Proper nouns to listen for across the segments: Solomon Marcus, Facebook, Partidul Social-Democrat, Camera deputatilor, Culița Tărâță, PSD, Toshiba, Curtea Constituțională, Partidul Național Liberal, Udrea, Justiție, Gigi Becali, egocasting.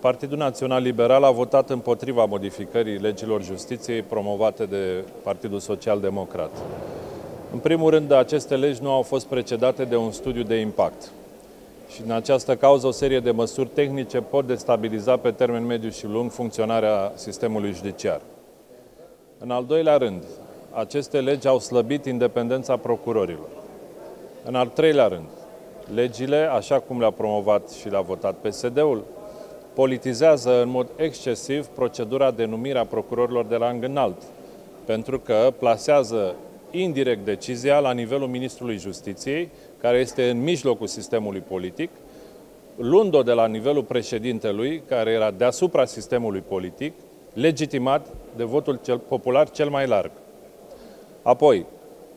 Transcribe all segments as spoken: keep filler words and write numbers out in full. Partidul Național Liberal a votat împotriva modificării legilor justiției promovate de Partidul Social-Democrat. În primul rând, aceste legi nu au fost precedate de un studiu de impact. Și în această cauză, o serie de măsuri tehnice pot destabiliza pe termen mediu și lung funcționarea sistemului judiciar. În al doilea rând, aceste legi au slăbit independența procurorilor. În al treilea rând, legile, așa cum le-a promovat și le-a votat P S D-ul, politizează în mod excesiv procedura de numire a procurorilor de rang înalt, pentru că plasează indirect decizia la nivelul Ministrului Justiției, care este în mijlocul sistemului politic, luând-o de la nivelul președintelui, care era deasupra sistemului politic, legitimat de votul cel popular cel mai larg. Apoi,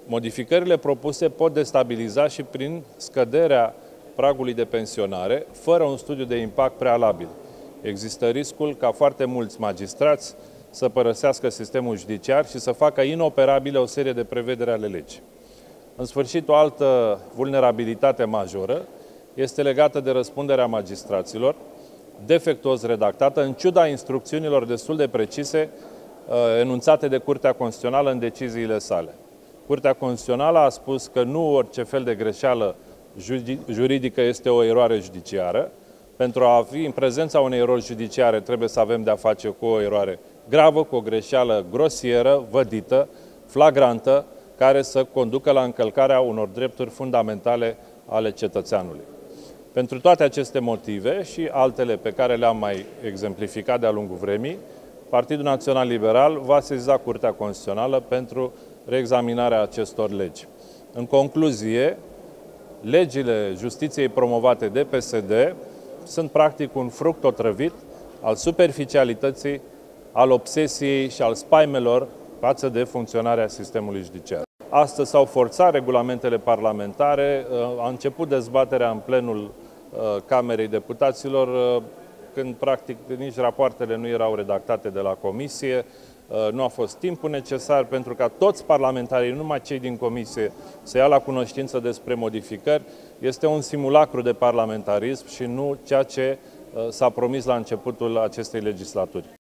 modificările propuse pot destabiliza și prin scăderea pragului de pensionare, fără un studiu de impact prealabil. Există riscul ca foarte mulți magistrați să părăsească sistemul judiciar și să facă inoperabile o serie de prevederi ale legii. În sfârșit, o altă vulnerabilitate majoră este legată de răspunderea magistraților, defectuos redactată, în ciuda instrucțiunilor destul de precise enunțate de Curtea Constituțională în deciziile sale. Curtea Constituțională a spus că nu orice fel de greșeală juridică este o eroare judiciară. Pentru a fi în prezența unei erori judiciare trebuie să avem de-a face cu o eroare gravă, cu o greșeală grosieră, vădită, flagrantă, care să conducă la încălcarea unor drepturi fundamentale ale cetățeanului. Pentru toate aceste motive și altele pe care le-am mai exemplificat de-a lungul vremii, Partidul Național Liberal va sesiza Curtea Constituțională pentru reexaminarea acestor legi. În concluzie, legile justiției promovate de P S D sunt practic un fruct otrăvit al superficialității, al obsesiei și al spaimelor față de funcționarea sistemului judiciar. Astăzi s-au forțat regulamentele parlamentare, a început dezbaterea în plenul Camerei Deputaților, când practic nici rapoartele nu erau redactate de la comisie, nu a fost timpul necesar pentru ca toți parlamentarii, nu numai cei din comisie, să ia la cunoștință despre modificări. Este un simulacru de parlamentarism și nu ceea ce s-a promis la începutul acestei legislaturi.